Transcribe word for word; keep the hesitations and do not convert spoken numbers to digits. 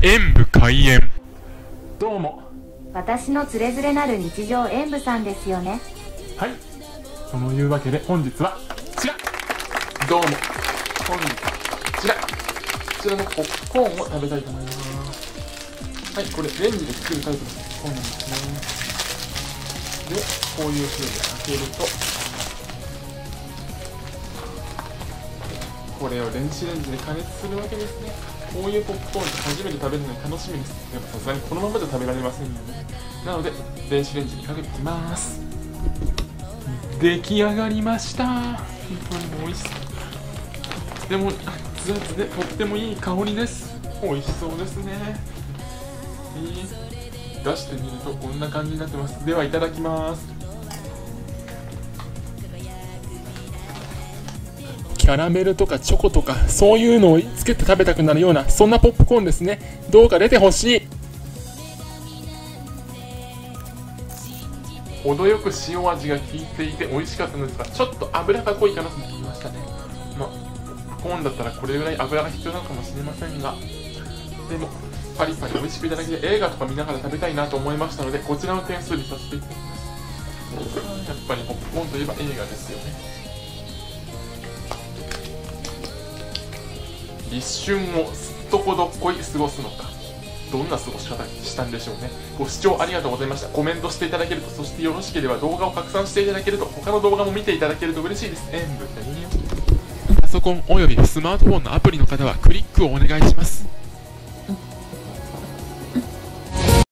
演舞開演。どうも、私のつれづれなる日常演舞さんですよね。はい、そのいうわけで本日はこちら。どうも、本日はこちらこちらのポップコーンを食べたいと思います。はい、これレンジで作るタイプのポップコーンなんですね。で、こういう風に開けるとこれを電子レンジで加熱するわけですね。こういうポップコーンって初めて食べるのに楽しみです。でもさすがにこのままじゃ食べられませんよね。なので電子レンジにかけていきます。出来上がりました。本当に美味しそう。とても熱々でとってもいい香りです。美味しそうですね、えー、出してみるとこんな感じになってます。ではいただきます。キャラメルとかチョコとかそういうのをつけて食べたくなるようなそんなポップコーンですね。どうか出てほしい。程よく塩味が効いていて美味しかったんですが、ちょっと油が濃いかなと思いましたね。まあポップコーンだったらこれぐらい油が必要なのかもしれませんが、でもパリパリ美味しくいただけて映画とか見ながら食べたいなと思いましたので、こちらの点数にさせていただきます。やっぱりポップコーンといえば映画ですよね。立春をすっとこどっこい過ごすのか、どんな過ごし方したんでしょうね。ご視聴ありがとうございました。コメントしていただけると、そしてよろしければ動画を拡散していただけると、他の動画も見ていただけると嬉しいです。演舞パソコンおよびスマートフォンのアプリの方はクリックをお願いします。